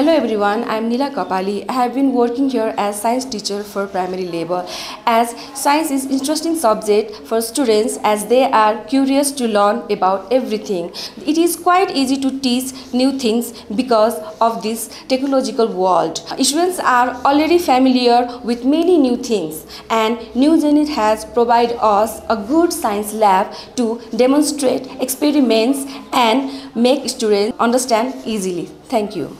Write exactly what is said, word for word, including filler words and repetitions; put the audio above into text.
Hello everyone, I am Neela Kapali. I have been working here as science teacher for primary level. As science is interesting subject for students as they are curious to learn about everything. It is quite easy to teach new things because of this technological world. Students are already familiar with many new things and New Zenith has provided us a good science lab to demonstrate experiments and make students understand easily. Thank you.